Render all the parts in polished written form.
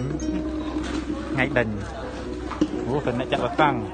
Đánh ngay tình. Ủa tình đã chặt vào căng.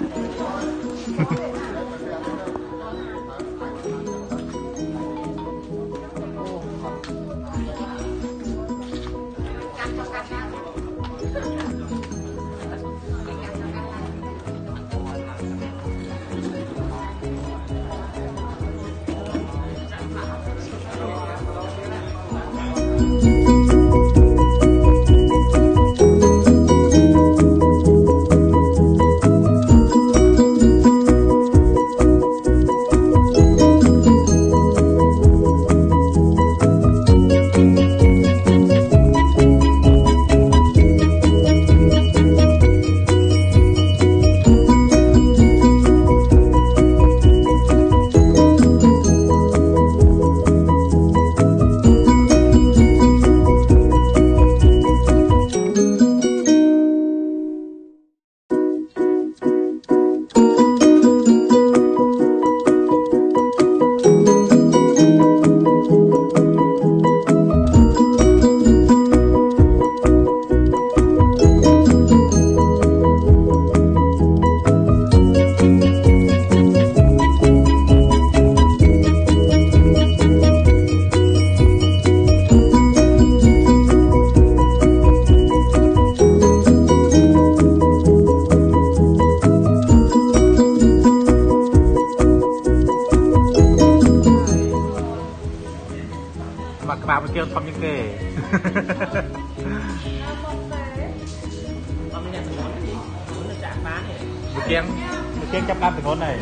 Một tiếng chắp ăn từ ngón này.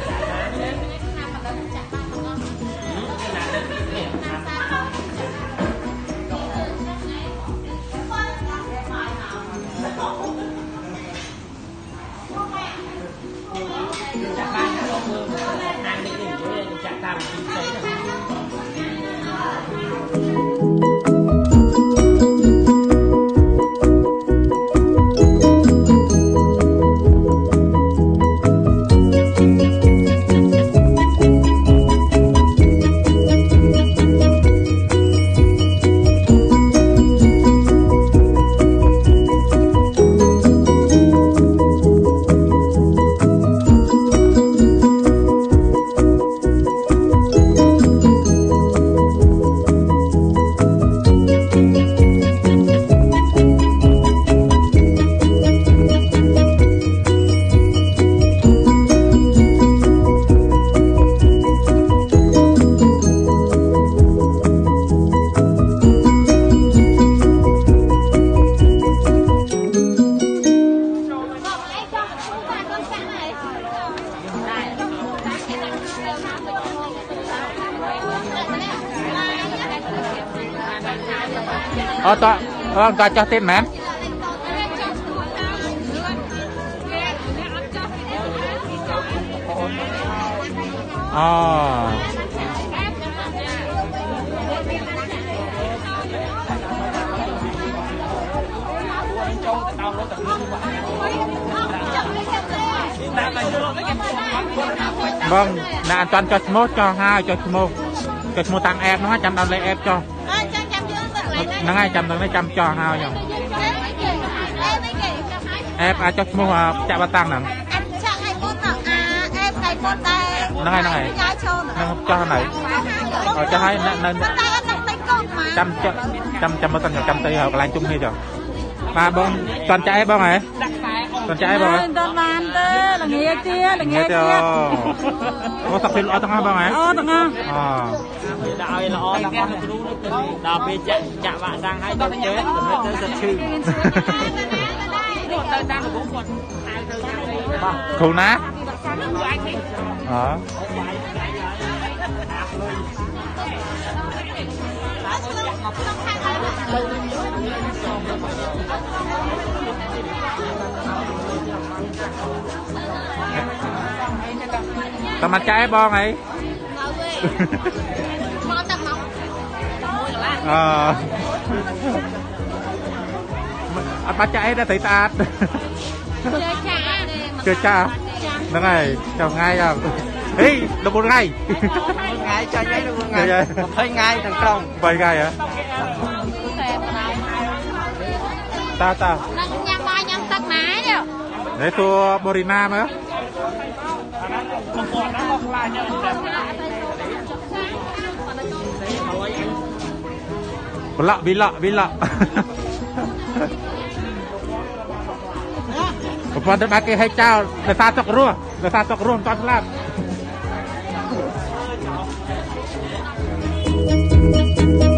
Ô to, con ta cho thêm mẹ. Ờ. Vâng, là toàn cho smooth cho hai cho smooth tăng em nó chăm đau lấy em cho. Nó ngay chăm nó chăm cho hao nhỉ. Em ai cho mua chạy ba tăng nè. Em chạy hay con nè. À em chạy con tay. Nó ngay cho này. Rồi cho thấy nên chăm ba tăng chăm tay hợp lại chung đi rồi. Ba bông toàn chạy bông này. Toàn chạy bông. Toàn man tê là nghe kia là nghe kia. Có tập phiên ở tầng hai bông này. Ở tầng hai. Đào là o đào con chú nó đào về chạ vạ sang hai đứa nhớ nó giật chư khổ nát tao mặt trái bon ấy. Bắt chạy đã thấy ta chưa cha nó này chào ngay rồi đi được một ngày cho ngay được một ngày hơi ngay thành công 7 ngày hả ta ta nhắm tắt máy nè Đấy thua Borina nữa. Bị lạ. Một phần đất bác kia hay trao, để xa chọc rùa, toàn làm.